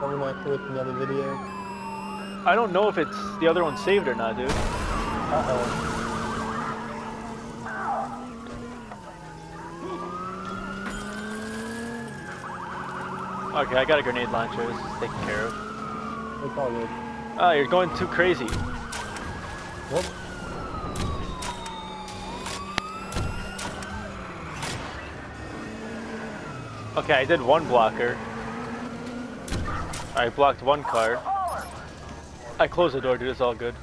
One like with another video. I don't know if it's the other one saved or not, dude. Uh-oh. Okay, I got a grenade launcher, this is taken care of. It's all good. Ah, you're going too crazy. Whoop. Okay, I did one blocker. I blocked one car. I closed the door, dude, it's all good.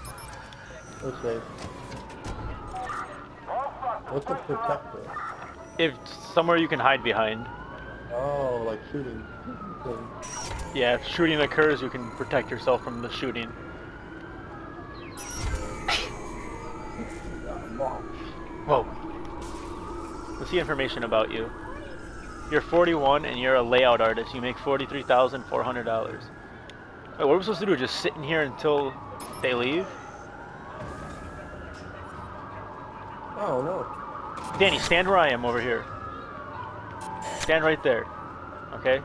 Okay. What's a protector? If somewhere you can hide behind. Oh, like shooting. Yeah, if shooting occurs, you can protect yourself from the shooting. Whoa. Let's see information about you. You're 41 and you're a layout artist. You make $43,400. Wait, what are we supposed to do? Just sit in here until they leave? Oh, no. Danny, stand where I am over here. Stand right there. Okay?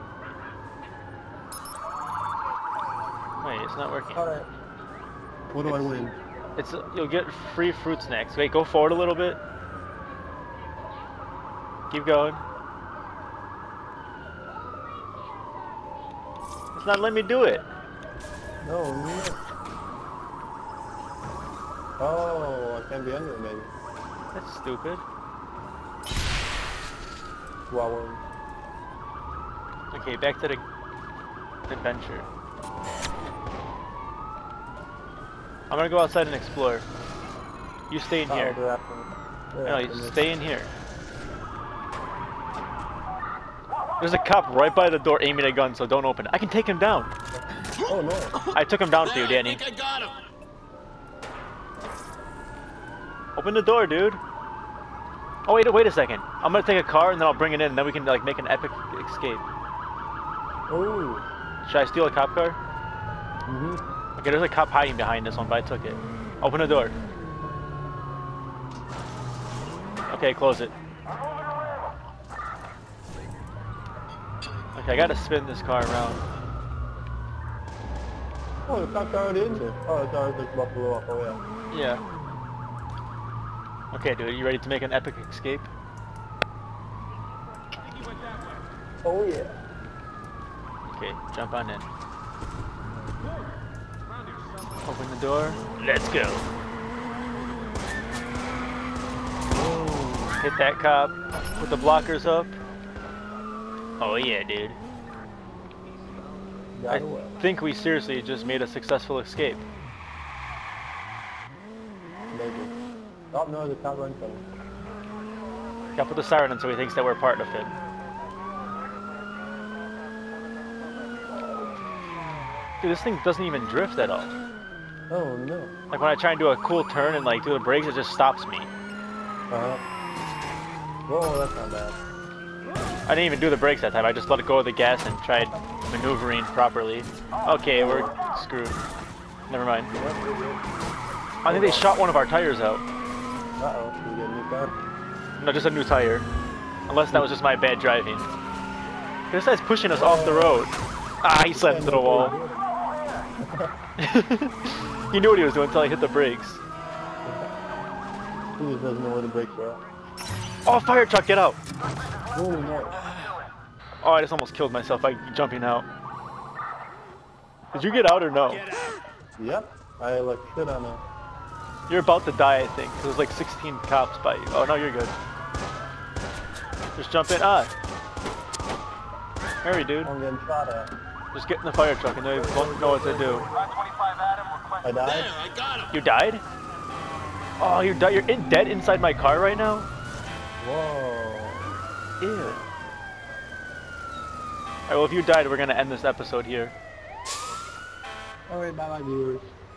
Wait, it's not working. Alright. What do I win? It's you'll get free fruit snacks. Wait, go forward a little bit. Keep going. It's not letting me do it. No, no. Oh, I can't be under it maybe. That's stupid. Wow. Okay, back to the adventure. I'm gonna go outside and explore. You stay in here. No, you stay in here. There's a cop right by the door aiming a gun, so don't open it. I can take him down. Oh no! I took him down for you, Danny. I think I got him. Open the door, dude. Oh wait a second. I'm gonna take a car and then I'll bring it in, and then we can like make an epic escape. Ooh. Should I steal a cop car? Mm-hmm. Okay, there's a cop hiding behind this one, but I took it. Open the door. Okay, close it. Okay, I gotta spin this car around. Oh, the cop car already in there. Oh, the car is just about to blow up. Oh, yeah. Yeah. Okay, dude, you ready to make an epic escape? I think he went that way. Oh, yeah. Okay, jump on in. Open the door. Let's go. Ooh, hit that cop. Put the blockers up. Oh yeah, dude. I think we seriously just made a successful escape. Maybe. Oh no, the cop runs away. Gotta put the siren on so he thinks that we're part of it. Dude, this thing doesn't even drift at all. Oh, no. Like, when I try and do a cool turn and, like, do the brakes, it just stops me. Uh-huh. Whoa, that's not bad. I didn't even do the brakes that time. I just let it go of the gas and tried maneuvering properly. Okay, we're screwed. Never mind. I think they shot one of our tires out. Uh-oh. Did we get a new car? No, just a new tire. Unless that was just my bad driving. This guy's pushing us off the road. Ah, he slammed into the wall. He knew what he was doing until he hit the brakes. He just doesn't know where the brakes were at. Oh, fire truck, get out! Oh, no. Oh, I just almost killed myself by jumping out. Did you get out or no? Yep, I like shit on him. You're about to die, I think. There's like 16 cops by you. Oh, no, you're good. Just jump in. Ah! Hurry, dude. I'm getting shot at. Just get in the fire truck and they won't know what to do. I died? You died? Oh, you died. You're dead inside my car right now? Whoa. Ew. Alright, well, if you died, we're gonna end this episode here. Alright, bye-bye, viewers.